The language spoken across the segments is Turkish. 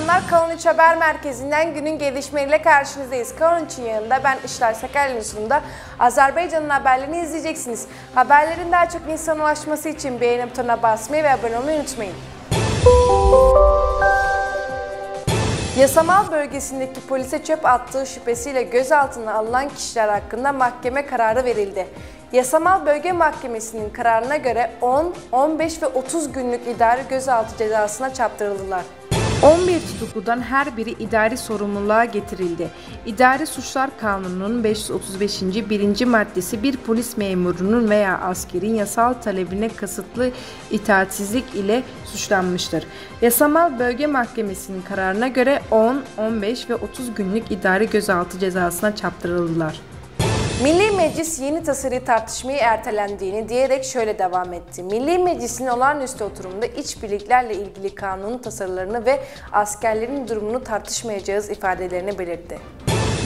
akşamlar. Kanal 13 Haber Merkezi'nden günün gelişmeleriyle karşınızdayız. Kanal 13'ün yanında ben İşılay Sakaryalı'nın sunumunda Azerbaycan'ın haberlerini izleyeceksiniz. Haberlerin daha çok insana ulaşması için beğeni butonuna basmayı ve abone olmayı unutmayın. Yasamal bölgesindeki polise çöp attığı şüphesiyle gözaltına alınan kişiler hakkında mahkeme kararı verildi. Yasamal Bölge Mahkemesi'nin kararına göre 10, 15 ve 30 günlük idari gözaltı cezasına çarptırıldılar. 11 tutukludan her biri idari sorumluluğa getirildi. İdari Suçlar Kanunu'nun 535. 1. maddesi bir polis memurunun veya askerin yasal talebine kasıtlı itaatsizlik ile suçlanmıştır. Yasamal Bölge Mahkemesi'nin kararına göre 10, 15 ve 30 günlük idari gözaltı cezasına çarptırıldılar. Milli Meclis yeni tasarı tartışmayı ertelendiğini diyerek şöyle devam etti. Milli Meclis'in olağanüstü oturumunda iç birliklerle ilgili kanun tasarılarını ve askerlerin durumunu tartışmayacağız ifadelerini belirtti.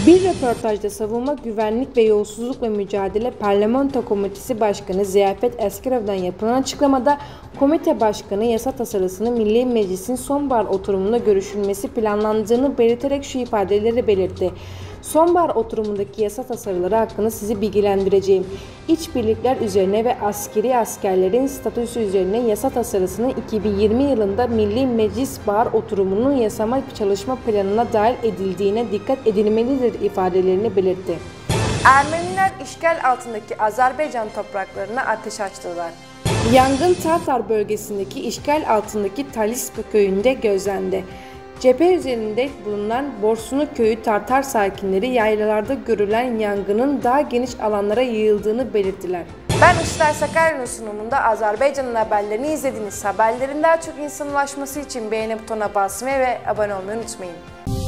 Bir röportajda savunma, güvenlik ve yolsuzlukla mücadele parlamento komitesi başkanı Ziyafet Eskerov'dan yapılan açıklamada komite başkanı yasa tasarısını Milli Meclis'in sonbahar oturumunda görüşülmesi planlandığını belirterek şu ifadeleri belirtti. Sonbahar oturumundaki yasa tasarıları hakkında sizi bilgilendireceğim. İç birlikler üzerine ve askeri askerlerin statüsü üzerine yasa tasarısını 2020 yılında Milli Meclis Bahar Oturumu'nun yasama çalışma planına dahil edildiğine dikkat edilmelidir ifadelerini belirtti. Ermeniler işgal altındaki Azerbaycan topraklarına ateş açtılar. Yangın Tatar bölgesindeki işgal altındaki Talisba köyünde gözlendi. Cephe üzerinde bulunan Borsunu köyü Tatar sakinleri yaylalarda görülen yangının daha geniş alanlara yayıldığını belirttiler. Ben İşılay Sakaryalı'nın sunumunda Azerbaycan'ın haberlerini izlediniz. Haberlerin daha çok insana ulaşması için beğeni butonuna basmayı ve abone olmayı unutmayın.